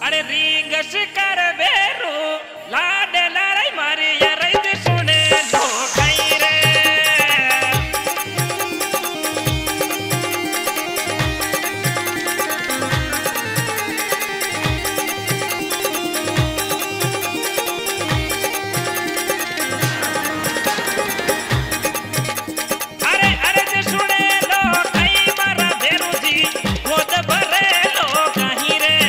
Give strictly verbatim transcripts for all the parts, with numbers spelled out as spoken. अरे रिंग शिकार बेरू लाड लाराई मारी याराई दे सुने लो खाई रे अरे अरे दे सुने लो खाई मारा बेरू जी वो तो भरे लो खाई रे।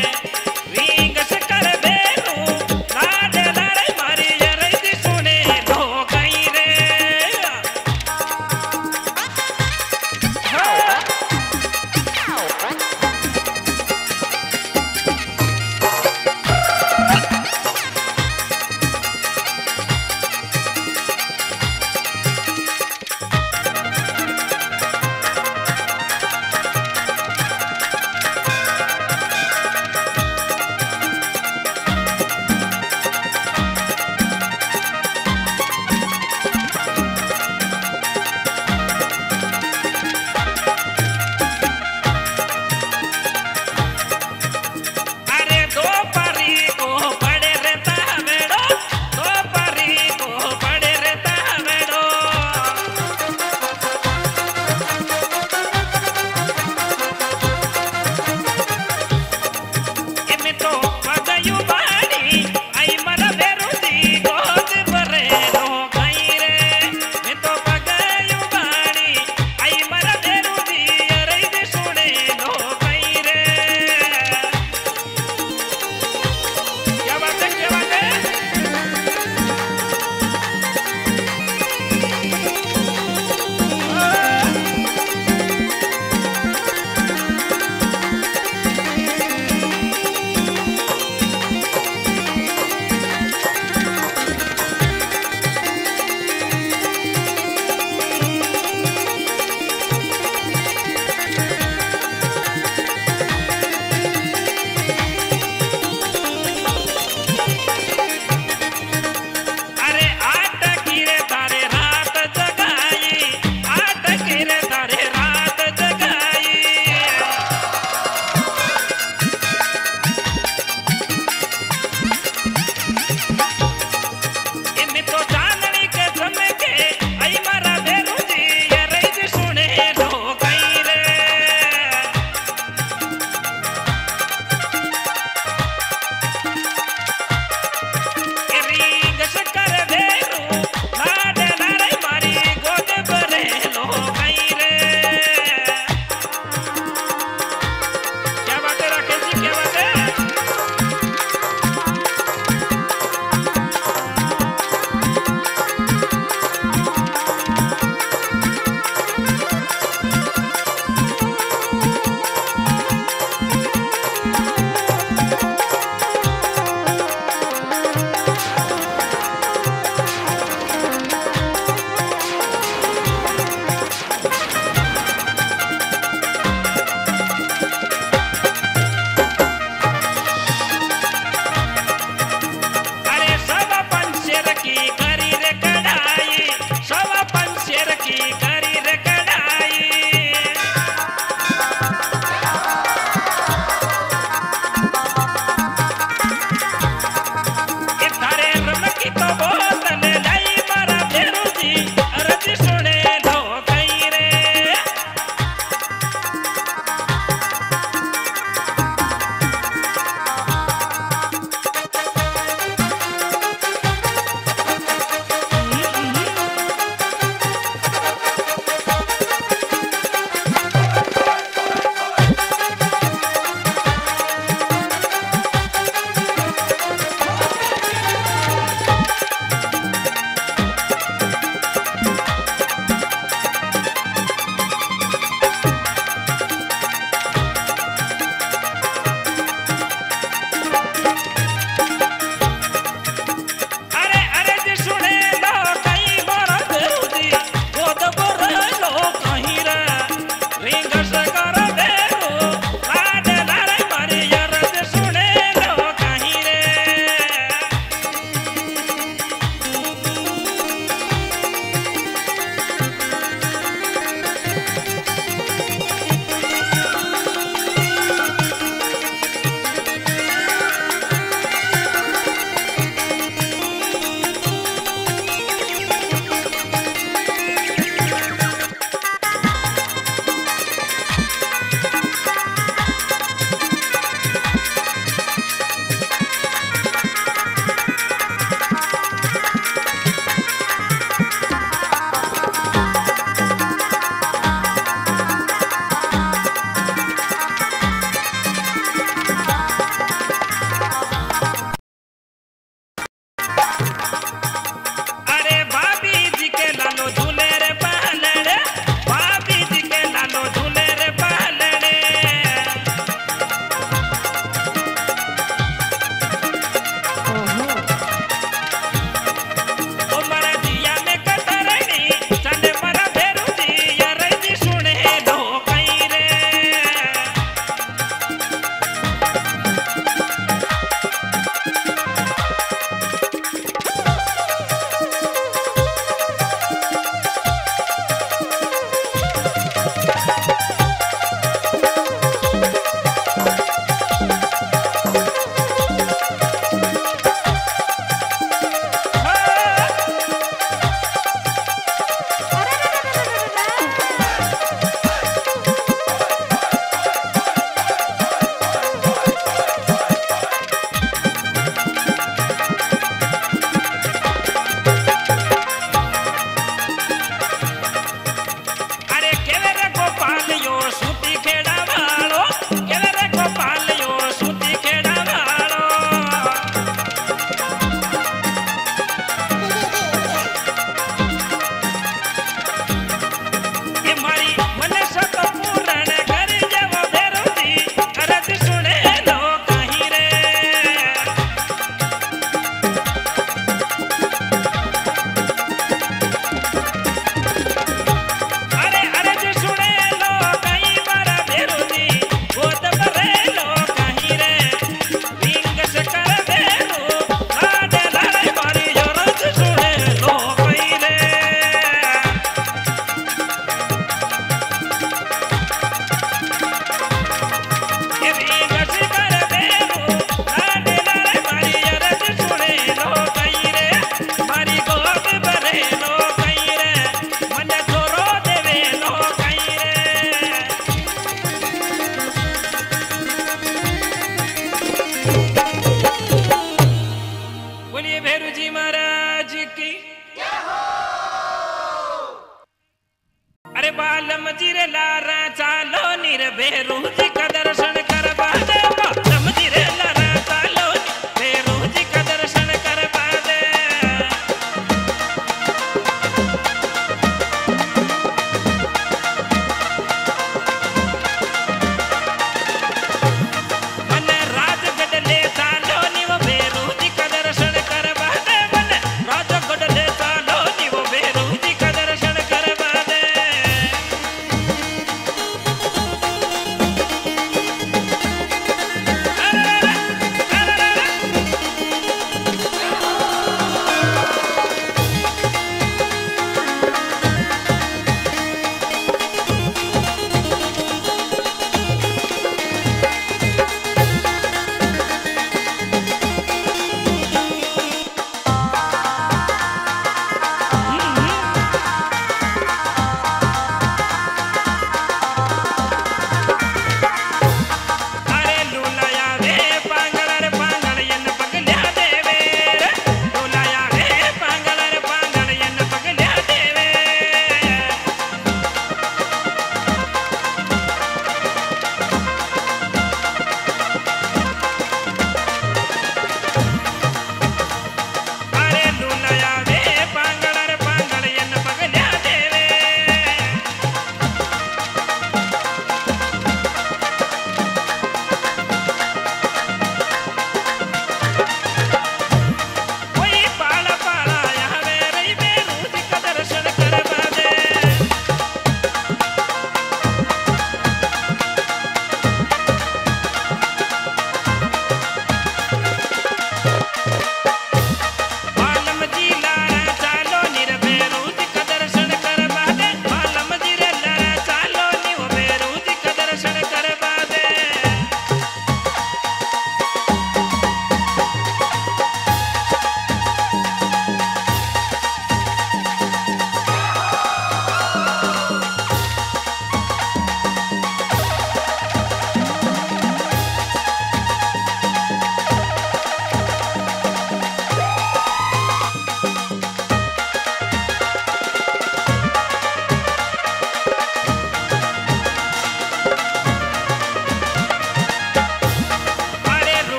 जिरलारा चालो निर्भेरुज।